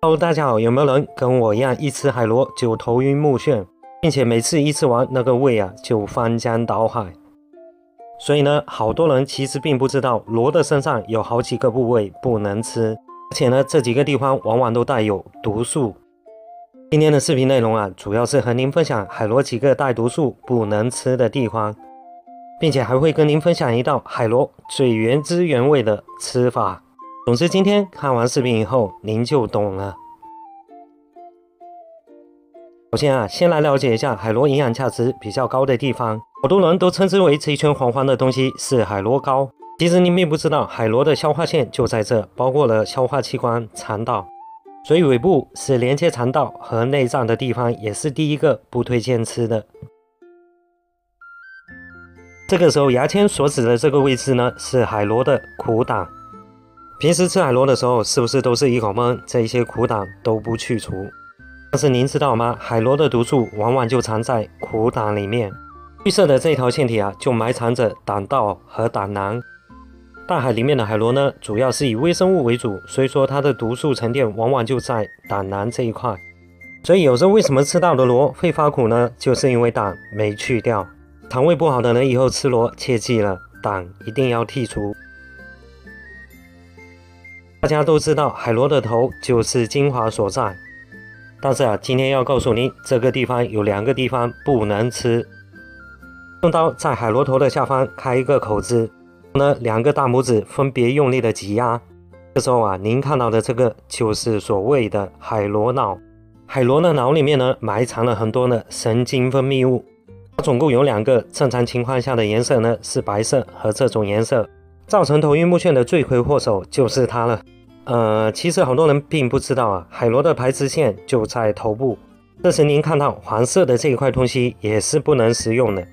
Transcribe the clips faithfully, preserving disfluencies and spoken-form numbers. Hello， 大家好，有没有人跟我一样一吃海螺就头晕目眩，并且每次一吃完那个胃啊就翻江倒海？所以呢，好多人其实并不知道螺的身上有好几个部位不能吃，而且呢这几个地方往往都带有毒素。今天的视频内容啊，主要是和您分享海螺几个带毒素不能吃的地方，并且还会跟您分享一道海螺最原汁原味的吃法。 总之，今天看完视频以后，您就懂了。首先啊，先来了解一下海螺营养价值比较高的地方。好多人都称之为这一圈黄黄的东西是海螺膏，其实您并不知道，海螺的消化腺就在这，包括了消化器官、肠道，所以尾部是连接肠道和内脏的地方，也是第一个不推荐吃的。 这个时候，牙签所指的这个位置呢，是海螺的苦胆。 平时吃海螺的时候，是不是都是一口闷？这一些苦胆都不去除。但是您知道吗？海螺的毒素往往就藏在苦胆里面。绿色的这条腺体啊，就埋藏着胆道和胆囊。大海里面的海螺呢，主要是以微生物为主，所以说它的毒素沉淀往往就在胆囊这一块。所以有时候为什么吃到的螺会发苦呢？就是因为胆没去掉。肠胃不好的人以后吃螺，切记了，胆一定要剔除。 大家都知道海螺的头就是精华所在，但是啊，今天要告诉您，这个地方有两个地方不能吃。用刀在海螺头的下方开一个口子，呢，两个大拇指分别用力的挤压。这时候啊，您看到的这个就是所谓的海螺脑。海螺的脑里面呢，埋藏了很多的神经分泌物，它总共有两个，正常情况下的颜色呢是白色和这种颜色。 造成头晕目眩的罪魁祸首就是它了。呃，其实好多人并不知道啊，海螺的排斥腺就在头部。这时您看到黄色的这一块东西也是不能食用的。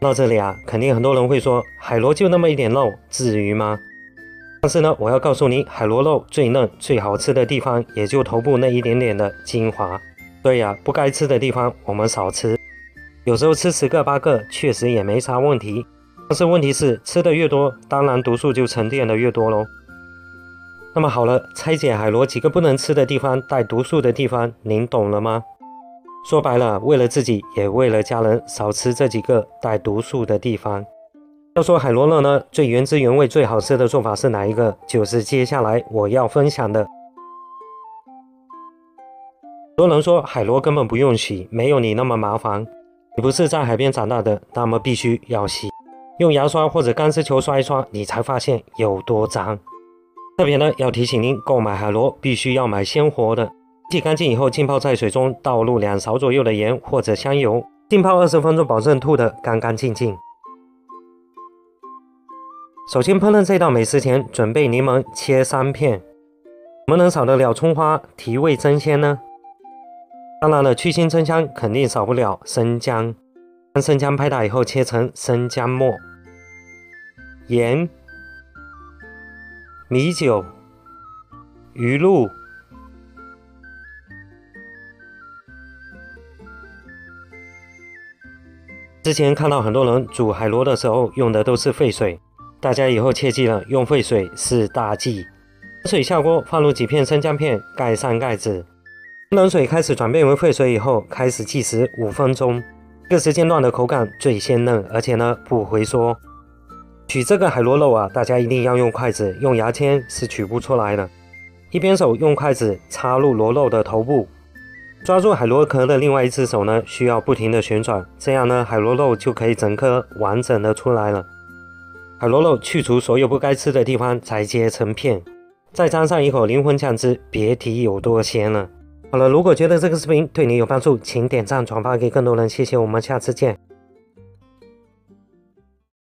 到这里啊，肯定很多人会说，海螺就那么一点肉，至于吗？但是呢，我要告诉你，海螺肉最嫩、最好吃的地方，也就头部那一点点的精华。对呀，不该吃的地方我们少吃，有时候吃十个八个确实也没啥问题。 但是问题是，吃的越多，当然毒素就沉淀的越多喽。那么好了，拆解海螺几个不能吃的地方，带毒素的地方，您懂了吗？说白了，为了自己也为了家人，少吃这几个带毒素的地方。要说海螺肉呢，最原汁原味、最好吃的做法是哪一个？就是接下来我要分享的。很多人说海螺根本不用洗，没有你那么麻烦。你不是在海边长大的，那么必须要洗。 用牙刷或者钢丝球刷一刷，你才发现有多脏。特别呢，要提醒您，购买海螺必须要买鲜活的，洗干净以后浸泡在水中，倒入两勺左右的盐或者香油，浸泡二十分钟，保证吐得干干净净。首先烹饪这道美食前，准备柠檬切三片。怎么能少得了葱花提味增鲜呢？当然了，去腥增香肯定少不了生姜。 将生姜拍打以后切成生姜末，盐、米酒、鱼露、之前看到很多人煮海螺的时候用的都是沸水，大家以后切记了，用沸水是大忌。冷水下锅，放入几片生姜片，盖上盖子。冷水开始转变为沸水以后，开始计时五分钟。 这个时间段的口感最鲜嫩，而且呢不回缩。取这个海螺肉啊，大家一定要用筷子，用牙签是取不出来的。一边手用筷子插入螺肉的头部，抓住海螺壳的另外一只手呢，需要不停的旋转，这样呢海螺肉就可以整颗完整的出来了。海螺肉去除所有不该吃的地方，裁切成片，再沾上一口灵魂酱汁，别提有多鲜了。 好了，如果觉得这个视频对你有帮助，请点赞转发给更多人，谢谢，我们下次见。